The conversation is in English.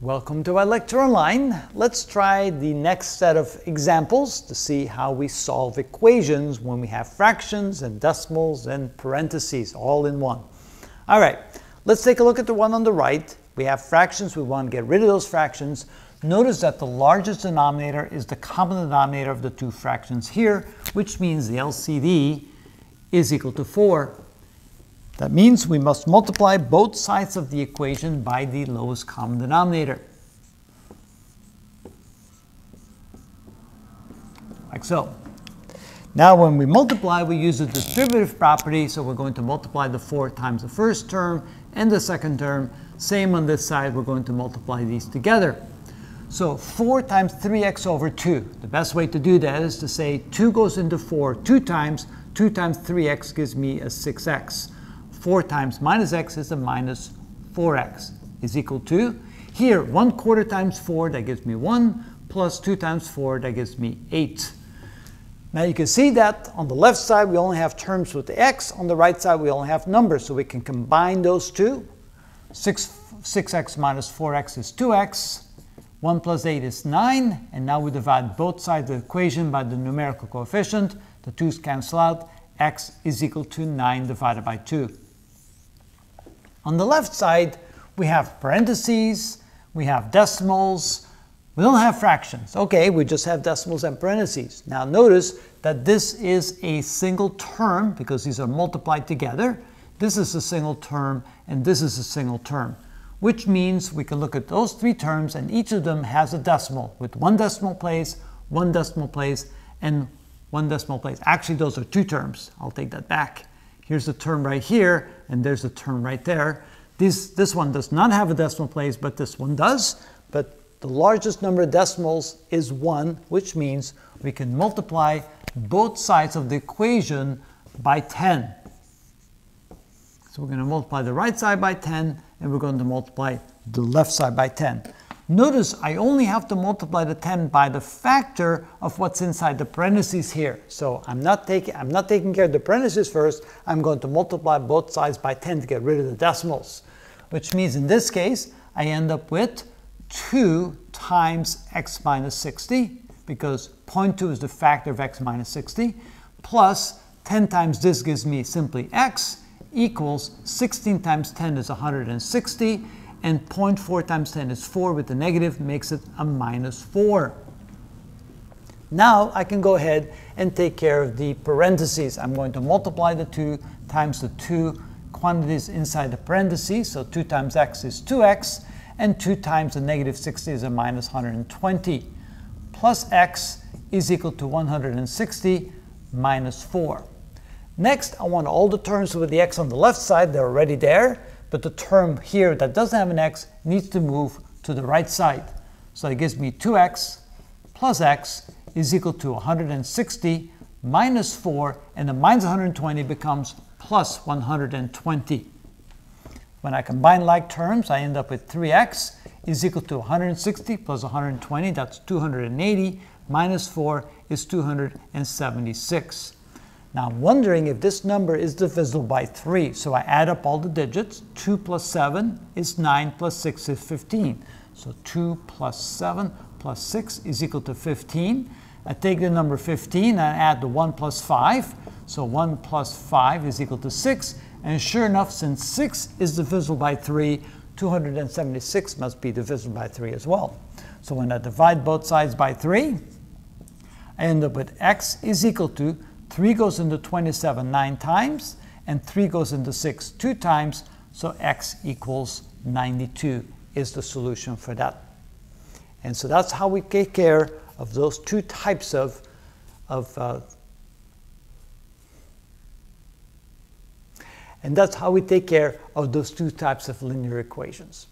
Welcome to our lecture online. Let's try the next set of examples to see how we solve equations when we have fractions and decimals and parentheses all in one. All right, let's take a look at the one on the right. We have fractions. We want to get rid of those fractions. Notice that the largest denominator is the common denominator of the two fractions here, which means the LCD is equal to 4. That means we must multiply both sides of the equation by the lowest common denominator. Like so. Now when we multiply, we use the distributive property, so we're going to multiply the 4 times the first term and the second term. Same on this side, we're going to multiply these together. So 4 times 3x over 2. The best way to do that is to say 2 goes into 4 2 times. 2 times 3x gives me a 6x. 4 times minus x is a minus 4x is equal to, here, 1/4 times 4, that gives me 1, plus 2 times 4, that gives me 8. Now you can see that on the left side we only have terms with the x, on the right side we only have numbers, so we can combine those two. 6x minus 4x is 2x, 1 plus 8 is 9, and now we divide both sides of the equation by the numerical coefficient, the 2's cancel out, x is equal to 9 divided by 2. On the left side, we have parentheses, we have decimals, we don't have fractions. Okay, we just have decimals and parentheses. Now notice that this is a single term, because these are multiplied together. This is a single term, and this is a single term, which means we can look at those three terms, and each of them has a decimal, with one decimal place, and one decimal place. Actually, those are two terms. I'll take that back. Here's the term right here, and there's a term right there. This one does not have a decimal place, but this one does. But the largest number of decimals is 1, which means we can multiply both sides of the equation by 10. So we're going to multiply the right side by 10, and we're going to multiply the left side by 10. Notice I only have to multiply the 10 by the factor of what's inside the parentheses here. So I'm not taking care of the parentheses first. I'm going to multiply both sides by 10 to get rid of the decimals, which means in this case I end up with 2 times x minus 60, because 0.2 is the factor of x minus 60, plus 10 times this gives me simply x, equals 16 times 10 is 160, and 0.4 times 10 is 4 with the negative, makes it a minus 4. Now I can go ahead and take care of the parentheses. I'm going to multiply the 2 times the 2 quantities inside the parentheses, so 2 times x is 2x, and 2 times the negative 60 is a minus 120, plus x is equal to 160 minus 4. Next, I want all the terms with the x on the left side, they're already there, but the term here that doesn't have an x needs to move to the right side. So it gives me 2x plus x is equal to 160 minus 4, and the minus 120 becomes plus 120. When I combine like terms, I end up with 3x is equal to 160 plus 120, that's 280, minus 4 is 276. Now I'm wondering if this number is divisible by 3, so I add up all the digits. 2 plus 7 is 9, plus 6 is 15. So 2 plus 7 plus 6 is equal to 15. I take the number 15 and add the 1 plus 5. So 1 plus 5 is equal to 6. And sure enough, since 6 is divisible by 3, 276 must be divisible by 3 as well. So when I divide both sides by 3, I end up with x is equal to 3 goes into 27 9 times, and 3 goes into 6 2 times, so x equals 92 is the solution for that. And so that's how we take care of those two types of linear equations.